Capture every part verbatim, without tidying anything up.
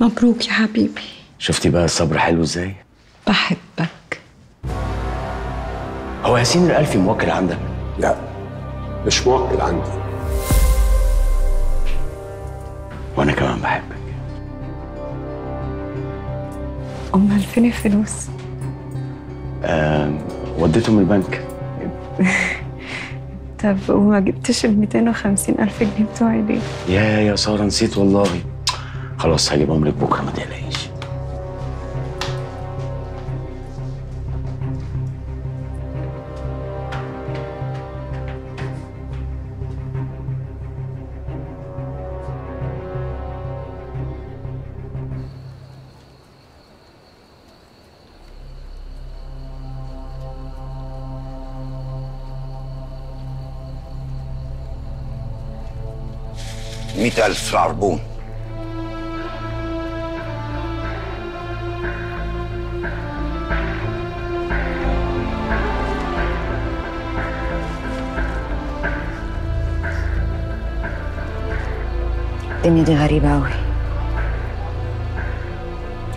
مبروك يا حبيبي. شفتي بقى الصبر حلو ازاي؟ بحبك. هو ياسين الألفي موكل عندك؟ لا مش موكل عندي. وانا كمان بحبك. امال فين الفلوس؟ آه، وديتهم البنك. طب وما جبتش ال مئتين وخمسين ألف جنيه بتوعي ليه؟ يا يا ساره نسيت والله. خلاص هجيبهم لك بكره ما تقلقيش. مئة ألف العربون. الدنيا دي غريبة أوي.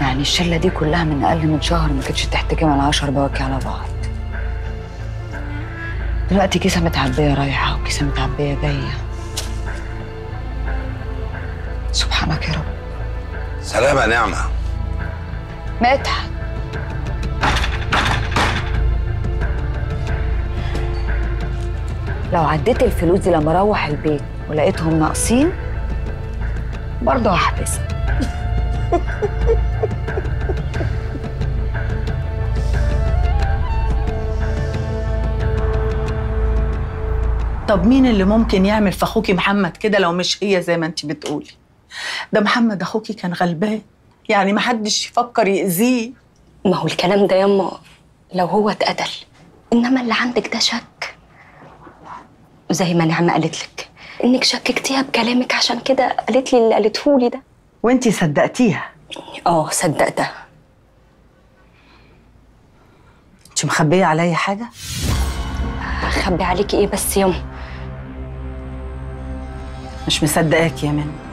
يعني الشلة دي كلها من أقل من شهر ما كانتش تحتكم على عشر بواكي على بعض. دلوقتي كيسة متعبية رايحة وكيسة متعبية جاية. سبحانك يا رب. سلامة نعمة. مدحت. لو عديت الفلوس دي لما اروح البيت ولقيتهم ناقصين برضه هحبسك. طب مين اللي ممكن يعمل في اخوكي محمد كده لو مش هي زي ما انت بتقولي؟ ده محمد اخوكي كان غلبان، يعني محدش يفكر يأذيه. ما هو الكلام ده ياما لو هو اتقتل، انما اللي عندك ده شك زي ما نعمة قالت لك، انك شككتيها بكلامك عشان كده قالت لي اللي قالتهولي ده. وانتي صدقتيها؟ اه صدقتها. انت مخبيه عليا حاجه؟ اخبي عليكي ايه بس ياما؟ مش مصدقاكي يا منى.